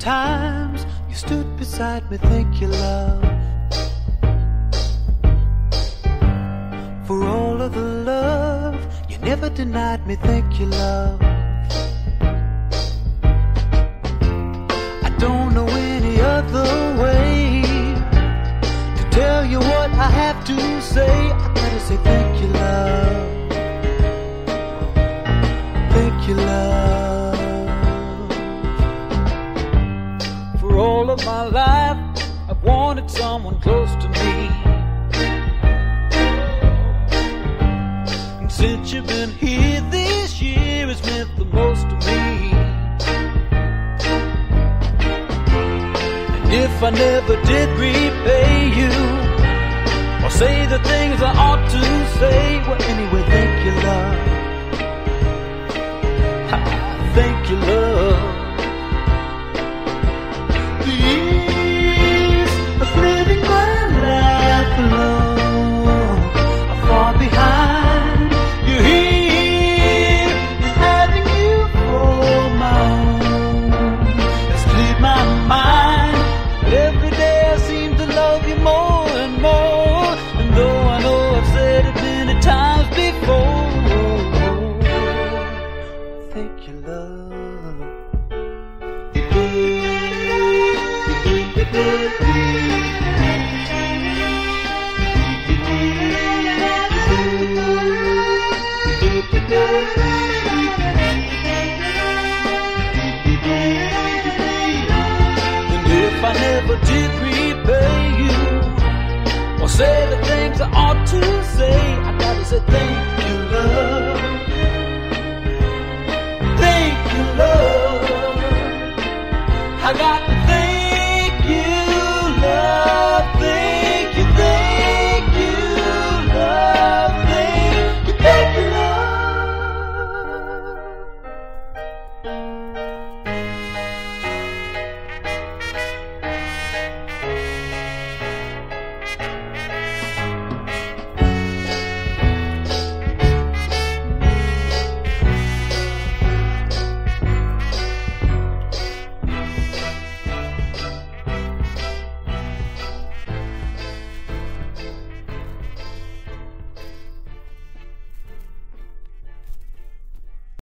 times you stood beside me, thank you, love, for all of the love you never denied me, thank you, love. I don't know any other way to tell you what I have to say. I gotta say thank you, love, thank you, love, all of my life. I've wanted someone close to me, and since you've been here, this year has meant the most to me. And if I never did repay you or say the things I ought to say, well, anyway, thank you, love. I thank you, love. Say the things I ought to say, I gotta say thank you, love. Thank you, love. I got